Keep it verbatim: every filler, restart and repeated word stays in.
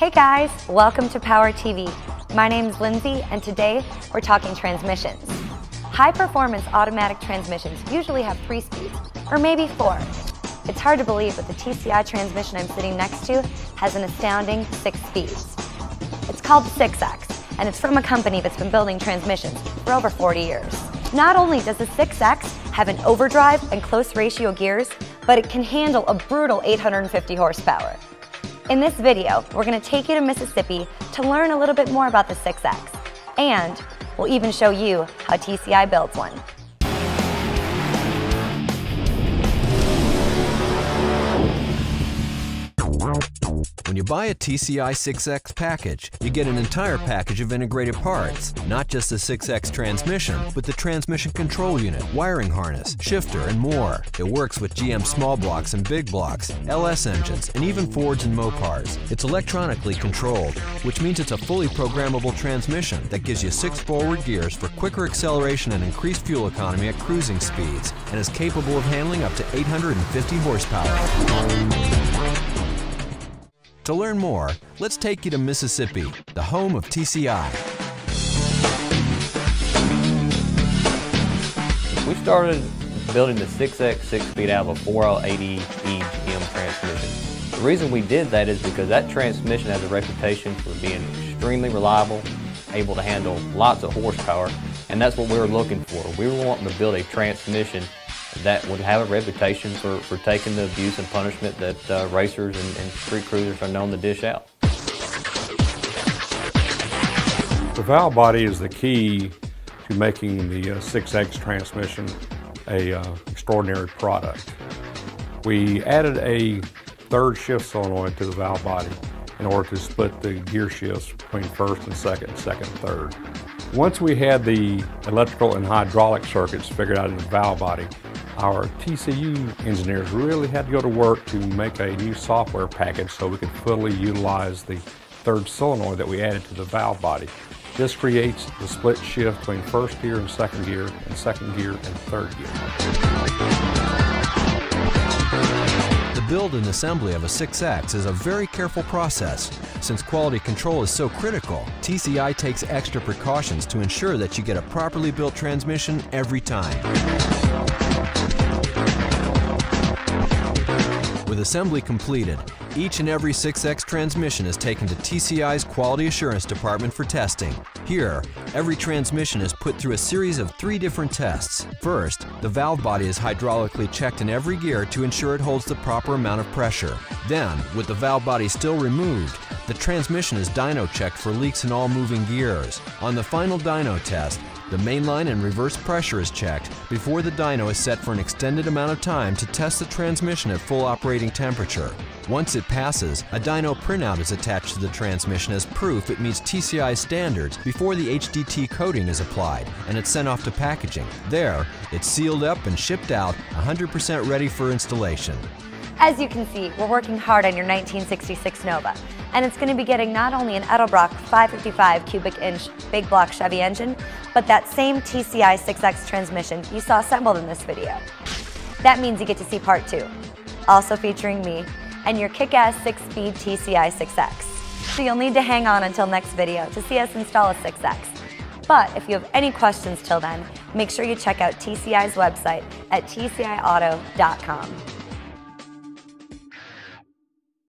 Hey guys, welcome to PowerTV. My name's Lindsay and today we're talking transmissions. High performance automatic transmissions usually have three speeds, or maybe four. It's hard to believe but the T C I transmission I'm sitting next to has an astounding six speeds. It's called six X and it's from a company that's been building transmissions for over forty years. Not only does the six X have an overdrive and close ratio gears, but it can handle a brutal eight hundred fifty horsepower. In this video, we're going to take you to Mississippi to learn a little bit more about the six X, and we'll even show you how T C I builds one. When you buy a T C I six X package, you get an entire package of integrated parts, not just the six X transmission, but the transmission control unit, wiring harness, shifter, and more. It works with G M small blocks and big blocks, L S engines, and even Fords and Mopars. It's electronically controlled, which means it's a fully programmable transmission that gives you six forward gears for quicker acceleration and increased fuel economy at cruising speeds, and is capable of handling up to eight hundred fifty horsepower. To learn more, let's take you to Mississippi, the home of T C I. We started building the six X six-speed out of a four L eighty E M transmission. The reason we did that is because that transmission has a reputation for being extremely reliable, able to handle lots of horsepower, and that's what we were looking for. We were wanting to build a transmission that would have a reputation for, for taking the abuse and punishment that uh, racers and, and street cruisers are known to dish out. The valve body is the key to making the uh, six X transmission an uh, extraordinary product. We added a third shift solenoid to the valve body in order to split the gear shifts between first and second, second and third. Once we had the electrical and hydraulic circuits figured out in the valve body, our T C U engineers really had to go to work to make a new software package so we could fully utilize the third solenoid that we added to the valve body. This creates the split shift between first gear and second gear, and second gear and third gear. The build and assembly of a six X is a very careful process. Since quality control is so critical, T C I takes extra precautions to ensure that you get a properly built transmission every time. With assembly completed, each and every six X transmission is taken to T C I's Quality Assurance Department for testing. Here, every transmission is put through a series of three different tests. First, the valve body is hydraulically checked in every gear to ensure it holds the proper amount of pressure. Then, with the valve body still removed, the transmission is dyno checked for leaks in all moving gears. On the final dyno test, the mainline and reverse pressure is checked before the dyno is set for an extended amount of time to test the transmission at full operating temperature. Once it passes, a dyno printout is attached to the transmission as proof it meets T C I standards before the H D T coating is applied and it's sent off to packaging. There, it's sealed up and shipped out, one hundred percent ready for installation. As you can see, we're working hard on your nineteen sixty-six Nova, and it's going to be getting not only an Edelbrock five fifty-five cubic inch big block Chevy engine, but that same T C I six X transmission you saw assembled in this video. That means you get to see part two, also featuring me, and your kick-ass six-speed T C I six X. So you'll need to hang on until next video to see us install a six X. But if you have any questions till then, make sure you check out T C I's website at T C I auto dot com.